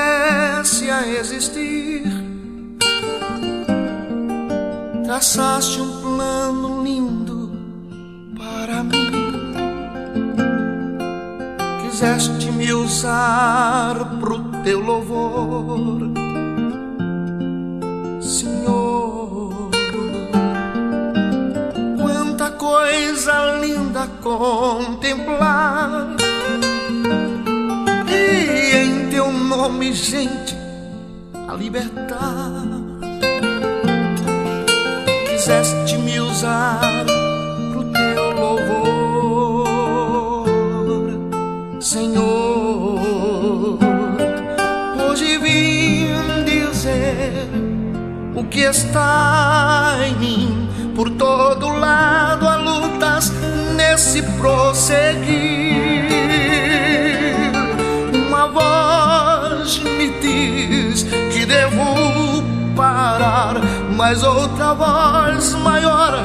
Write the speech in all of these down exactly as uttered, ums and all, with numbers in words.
viesse a existir, traçaste um plano lindo para mim. Quiseste me usar pro teu louvor, Senhor. Quanta coisa linda contemplar, e em teu nome, gente, a libertar. Quiseste me usar pro teu louvor, Senhor. Hoje vim dizer o que está em mim. Por todo lado há lutas nesse prosseguir. Uma voz me diz que devo parar, mas outra voz maior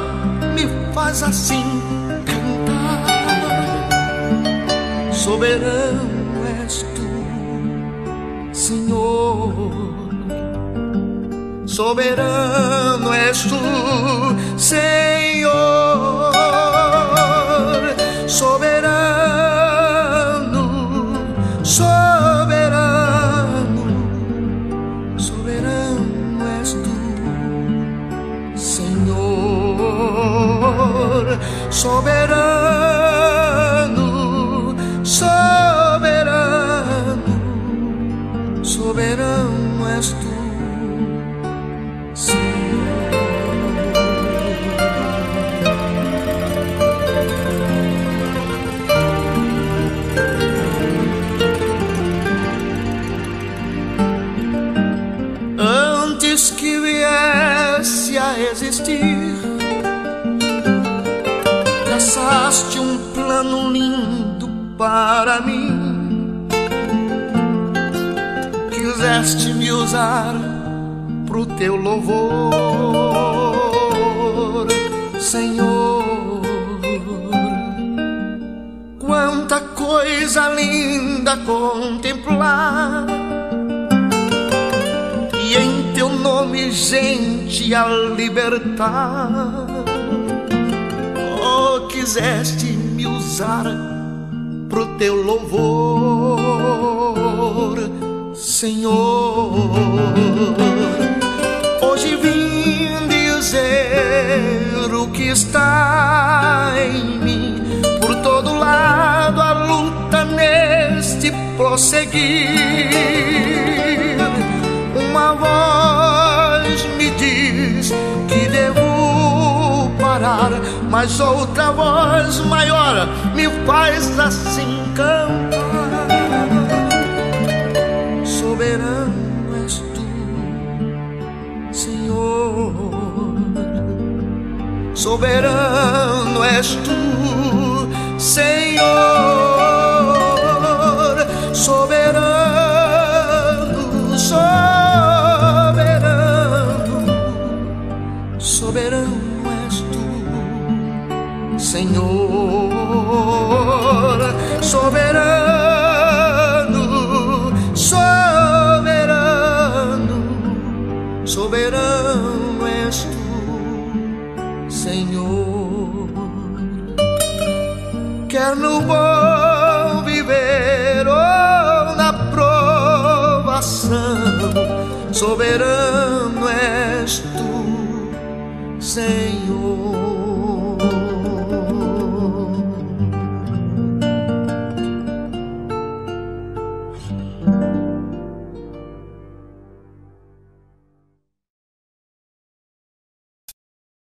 me faz assim cantar. Soberano és tu, Senhor. Soberano és tu, Senhor. Soberano, soberano, soberano és tu, Senhor. Soberano, soberano, soberano és tu. Antes que viesse a existir, traçaste um plano lindo para mim. Quiseste me usar pro teu louvor, Senhor. Quanta coisa linda contemplar, e em teu nome, gente, a libertar. Oh, quiseste me usar pro teu louvor, Senhor. Hoje vim dizer o que está em mim. Por todo lado a luta neste prosseguir. Uma voz me diz que devo parar, mas outra voz maior me faz assim cantar. Soberano, soberano és tu, Senhor. Soberano, soberano, soberano és tu, Senhor. Soberano, soberano, soberano és tu, Senhor. Quer no bom viver ou na provação, soberano és tu, Senhor.